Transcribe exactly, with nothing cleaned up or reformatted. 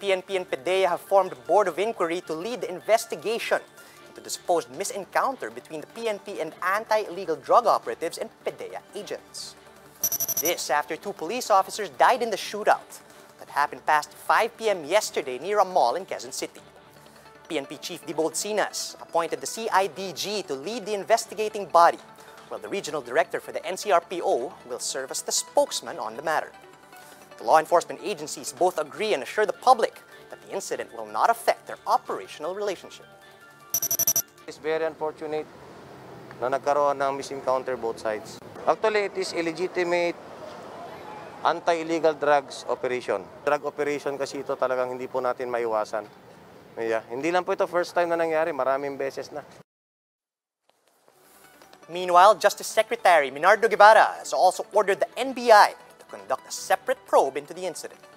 P N P and P D E A have formed a board of inquiry to lead the investigation into the supposed misencounter between the P N P and anti-illegal drug operatives and P D E A agents. This after two police officers died in the shootout that happened past five p m yesterday near a mall in Quezon City. P N P Chief Debold Sinas appointed the C I D G to lead the investigating body, while the Regional Director for the N C R P O will serve as the spokesman on the matter. The law enforcement agencies both agree and assure the public that the incident will not affect their operational relationship. It's very unfortunate na nagkaroon ng misencounter both sides. Actually, it is illegitimate anti-illegal drugs operation. Drug operation kasi ito talagang hindi po natin maiwasan. Yeah. Hindi lang po ito first time na nangyari, maraming beses na. Meanwhile, Justice Secretary Menardo Guevarra has also ordered the N B I to conduct a separate probe into the incident.